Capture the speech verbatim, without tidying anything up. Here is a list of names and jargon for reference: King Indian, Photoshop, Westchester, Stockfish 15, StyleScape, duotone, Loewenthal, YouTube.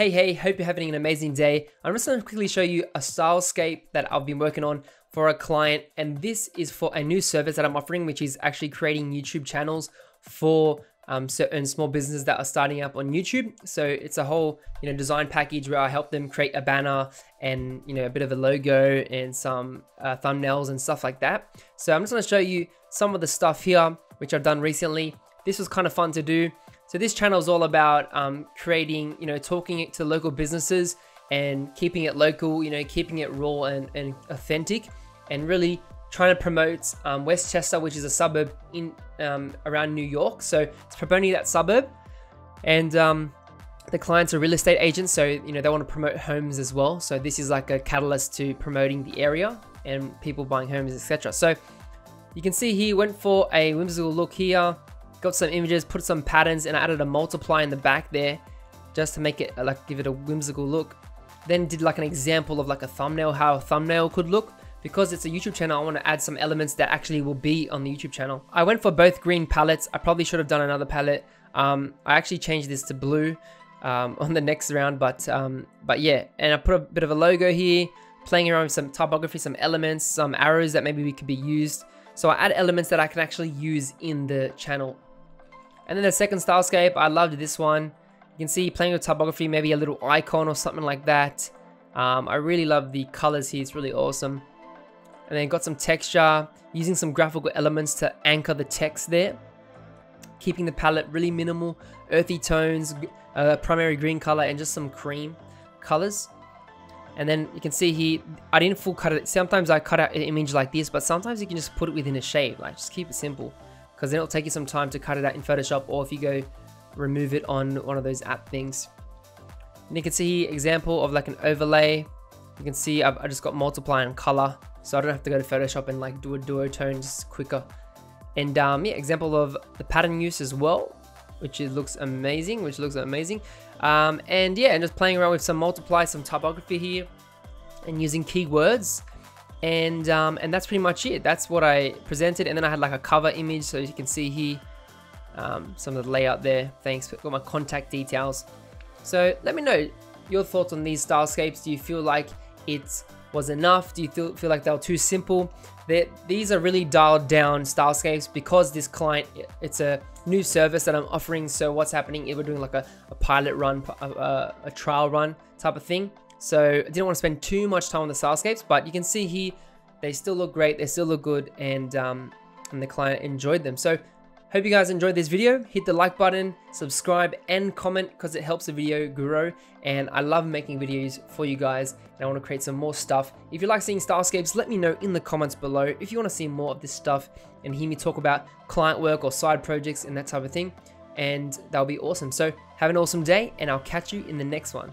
Hey, hey, hope you're having an amazing day. I'm just gonna quickly show you a StyleScape that I've been working on for a client, and this is for a new service that I'm offering, which is actually creating YouTube channels for um, certain small businesses that are starting up on YouTube. So it's a whole, you know, design package where I help them create a banner and, you know, a bit of a logo and some uh, thumbnails and stuff like that. So I'm just gonna show you some of the stuff here, which I've done recently. This was kind of fun to do. So this channel is all about um, creating, you know, talking it to local businesses and keeping it local, you know, keeping it raw and, and authentic, and really trying to promote um, Westchester, which is a suburb in um, around New York. So it's promoting that suburb, and um, the clients are real estate agents. So, you know, they want to promote homes as well. So this is like a catalyst to promoting the area and people buying homes, et cetera. So you can see here, went for a whimsical look here, got some images, put some patterns, and I added a multiply in the back there just to make it like, give it a whimsical look. Then did like an example of like a thumbnail, how a thumbnail could look. Because it's a YouTube channel, I want to add some elements that actually will be on the YouTube channel. I went for both green palettes. I probably should have done another palette. Um, I actually changed this to blue um, on the next round, but um, but yeah. And I put a bit of a logo here, playing around with some typography, some elements, some arrows that maybe we could be used. So I add elements that I can actually use in the channel. And then the second StyleScape, I loved this one. You can see playing with typography, maybe a little icon or something like that. Um, I really love the colors here, it's really awesome. And then got some texture, using some graphical elements to anchor the text there. Keeping the palette really minimal, earthy tones, uh, primary green color, and just some cream colors. And then you can see here, I didn't full cut it. Sometimes I cut out an image like this, but sometimes you can just put it within a shape, like just keep it simple. Because then it'll take you some time to cut it out in Photoshop, or if you go remove it on one of those app things. And you can see example of like an overlay. You can see I've I just got multiply and color, so I don't have to go to Photoshop and like do a duotone, just quicker. And um, yeah, example of the pattern use as well, which is, looks amazing, which looks amazing. Um, and yeah, and just playing around with some multiply, some typography here, and using keywords. And um, and that's pretty much it. That's what I presented, and then I had like a cover image, so you can see here um, some of the layout there. Thanks, got my contact details. So let me know your thoughts on these StyleScapes. Do you feel like it was enough? Do you feel, feel like they were too simple? They're, these are really dialed down StyleScapes because this client, it's a new service that I'm offering. So what's happening is we're doing like a, a pilot run, a, a trial run type of thing. So I didn't want to spend too much time on the StyleScapes, but you can see here, they still look great. They still look good, and, um, and the client enjoyed them. So hope you guys enjoyed this video. Hit the like button, subscribe, and comment because it helps the video grow. And I love making videos for you guys, and I want to create some more stuff. If you like seeing StyleScapes, let me know in the comments below. If you want to see more of this stuff and hear me talk about client work or side projects and that type of thing, and that'll be awesome. So have an awesome day, and I'll catch you in the next one.